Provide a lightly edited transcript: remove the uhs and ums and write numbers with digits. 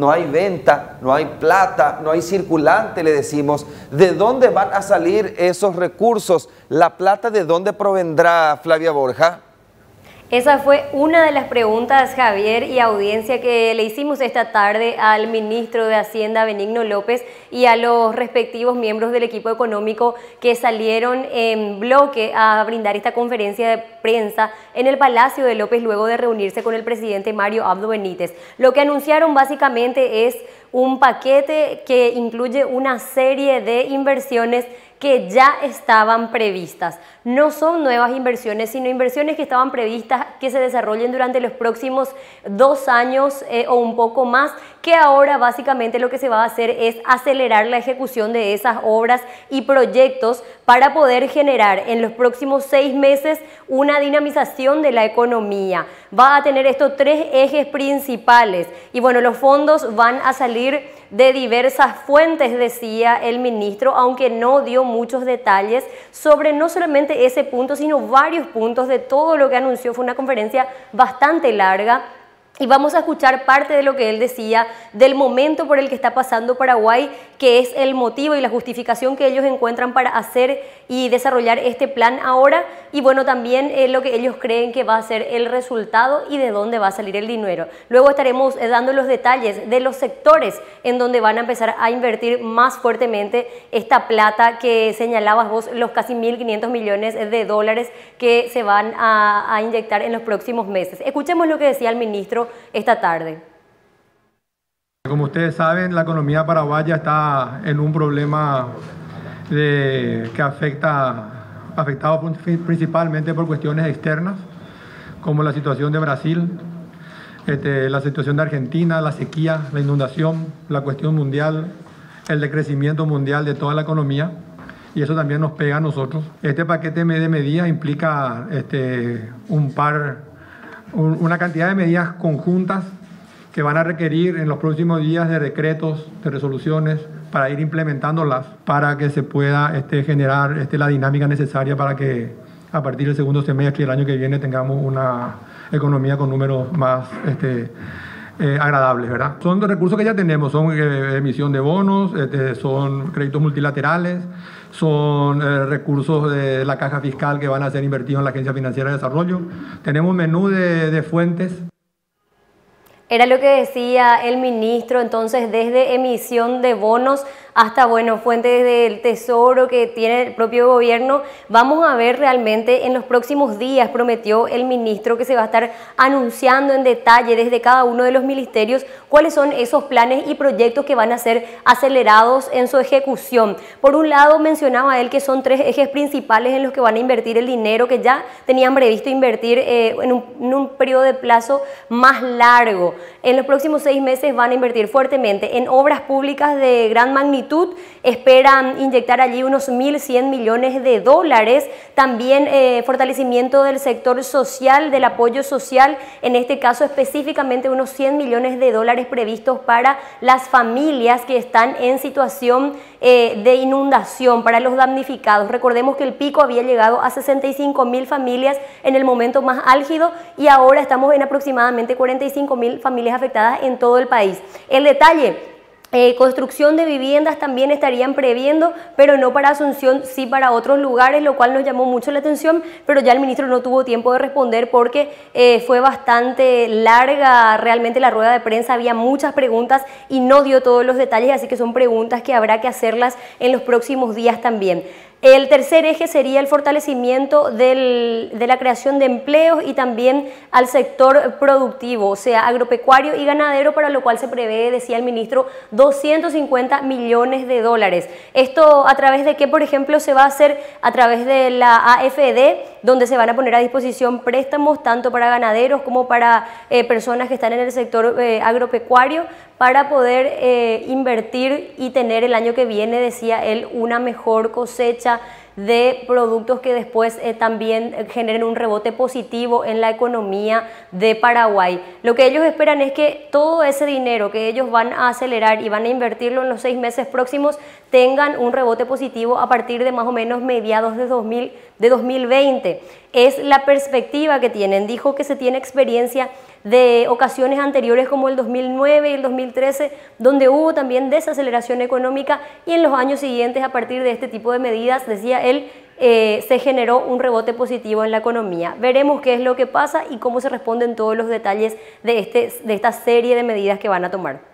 No hay venta, no hay plata, no hay circulante, le decimos. ¿De dónde van a salir esos recursos? ¿La plata de dónde provendrá, Flavia Borja? Esa fue una de las preguntas, Javier, y audiencia, que le hicimos esta tarde al ministro de Hacienda, Benigno López, y a los respectivos miembros del equipo económico que salieron en bloque a brindar esta conferencia de prensa en el Palacio de López luego de reunirse con el presidente Mario Abdo Benítez. Lo que anunciaron básicamente es un paquete que incluye una serie de inversiones que ya estaban previstas. No son nuevas inversiones, sino inversiones que estaban previstas que se desarrollen durante los próximos 2 años o un poco más, que ahora básicamente lo que se va a hacer es acelerar la ejecución de esas obras y proyectos para poder generar en los próximos 6 meses una dinamización de la economía. Va a tener estos 3 ejes principales y bueno, los fondos van a salir de diversas fuentes, decía el ministro, aunque no dio muchos detalles sobre no solamente ese punto, sino varios puntos de todo lo que anunció. Fue una conferencia bastante larga y vamos a escuchar parte de lo que él decía del momento por el que está pasando Paraguay, que es el motivo y la justificación que ellos encuentran para hacer y desarrollar este plan ahora, y bueno, también lo que ellos creen que va a ser el resultado y de dónde va a salir el dinero. Luego estaremos dando los detalles de los sectores en donde van a empezar a invertir más fuertemente esta plata que señalabas vos, los casi 1.500 millones de dólares que se van a inyectar en los próximos meses. Escuchemos lo que decía el ministro esta tarde. Como ustedes saben, la economía paraguaya está en un problema que afectado principalmente por cuestiones externas, como la situación de Brasil, la situación de Argentina, la sequía, la inundación, la cuestión mundial, el decrecimiento mundial de toda la economía, y eso también nos pega a nosotros. Este paquete de medidas implica una cantidad de medidas conjuntas que van a requerir en los próximos días de decretos, de resoluciones, para ir implementándolas, para que se pueda generar la dinámica necesaria para que a partir del segundo semestre del año que viene tengamos una economía con números más agradables, ¿verdad? Son los recursos que ya tenemos, son emisión de bonos, son créditos multilaterales, son recursos de la caja fiscal que van a ser invertidos en la Agencia Financiera de Desarrollo. Tenemos un menú de fuentes. Era lo que decía el ministro, entonces, desde emisión de bonos hasta, bueno, fuentes del tesoro que tiene el propio gobierno. Vamos a ver realmente en los próximos días, prometió el ministro, que se va a estar anunciando en detalle desde cada uno de los ministerios cuáles son esos planes y proyectos que van a ser acelerados en su ejecución. Por un lado, mencionaba él que son 3 ejes principales en los que van a invertir el dinero que ya tenían previsto invertir en un periodo de plazo más largo. En los próximos 6 meses van a invertir fuertemente en obras públicas de gran magnitud. Esperan inyectar allí unos 1.100 millones de dólares. También fortalecimiento del sector social, del apoyo social. En este caso específicamente unos 100 millones de dólares previstos para las familias que están en situación de inundación, para los damnificados. Recordemos que el pico había llegado a 65.000 familias en el momento más álgido y ahora estamos en aproximadamente 45.000 familias afectadas en todo el país. El detalle. Construcción de viviendas también estarían previendo, pero no para Asunción, sí para otros lugares, lo cual nos llamó mucho la atención, pero ya el ministro no tuvo tiempo de responder porque fue bastante larga realmente la rueda de prensa, había muchas preguntas y no dio todos los detalles, así que son preguntas que habrá que hacerlas en los próximos días también. El tercer eje sería el fortalecimiento de la creación de empleos y también al sector productivo, o sea, agropecuario y ganadero, para lo cual se prevé, decía el ministro, 250 millones de dólares. Esto a través de qué, por ejemplo, se va a hacer a través de la AFD, donde se van a poner a disposición préstamos tanto para ganaderos como para personas que están en el sector agropecuario, para poder invertir y tener el año que viene, decía él, una mejor cosecha de productos que después también generen un rebote positivo en la economía de Paraguay. Lo que ellos esperan es que todo ese dinero que ellos van a acelerar y van a invertirlo en los 6 meses próximos tengan un rebote positivo a partir de más o menos mediados de 2020. Es la perspectiva que tienen. Dijo que se tiene experiencia de ocasiones anteriores como el 2009 y el 2013, donde hubo también desaceleración económica, y en los años siguientes, a partir de este tipo de medidas, decía él, se generó un rebote positivo en la economía. Veremos qué es lo que pasa y cómo se responden todos los detalles de esta serie de medidas que van a tomar.